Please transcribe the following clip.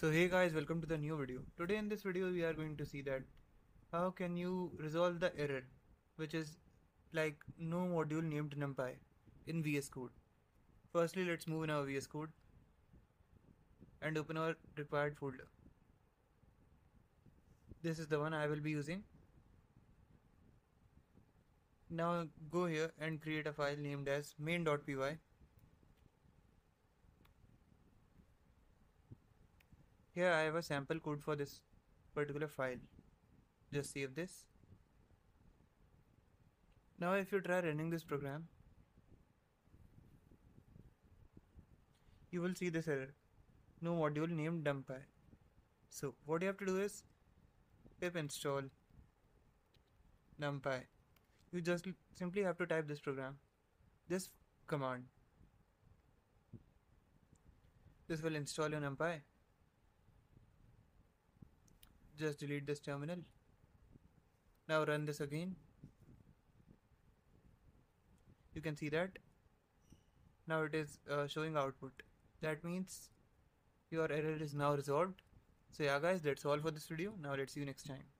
So hey guys, welcome to the new video. Today in this video we are going to see that how can you resolve the error which is like no module named NumPy in VS Code. Firstly, let's move in our VS Code and open our required folder. This is the one I will be using. Now go here and create a file named as main.py. Here I have a sample code for this particular file. Just save this. Now if you try running this program, you will see this error, no module named NumPy. So what you have to do is pip install NumPy. You just simply have to type this command. This will install your NumPy. Just delete this terminal. Now run this again. You can see that now it is showing output. That means your error is now resolved. So yeah guys, that's all for this video. Now let's see you next time.